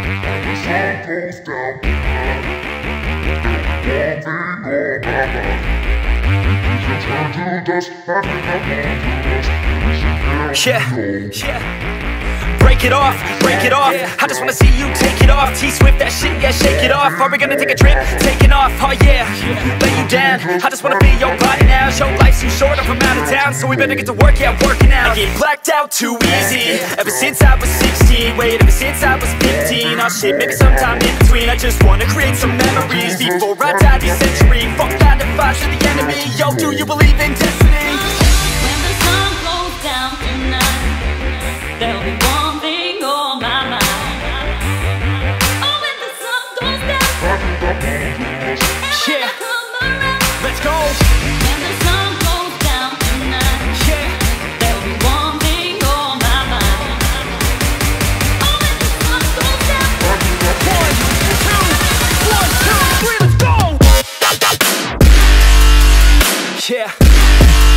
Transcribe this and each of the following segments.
Break it off, break it off. I just wanna see you take it off. T Swift, that shit, yeah, shake it off. Are we gonna take a trip? Taking off, oh yeah. Lay you down, I just wanna be your body now. Your life's too short, I'm from out of town, so we better get to work, yeah, working out. I get blacked out too easy, ever since I was 16. Wait, ever since I was 15. Oh shit, maybe sometime in between. I just wanna create some memories before I die this century. Fuck that to five to the enemy. Yo, do you believe in destiny? When the sun goes down tonight, there'll be one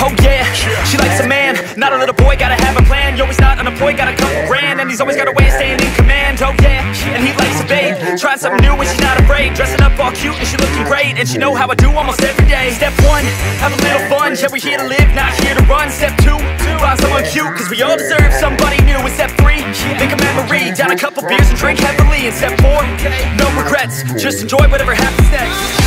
oh yeah, she likes a man, not a little boy, gotta have a plan. Yo, he's not unemployed, got a couple grand, and he's always got a way of staying in command. Oh yeah, and he likes a babe, trying something new and she's not afraid. Dressing up all cute and she looking great, and she know how I do almost every day. Step one, have a little fun, yeah, we here to live, not here to run. Step two, find someone cute, cause we all deserve somebody new. And step three, make a memory, down a couple beers and drink heavily. And step four, no regrets, just enjoy whatever happens next.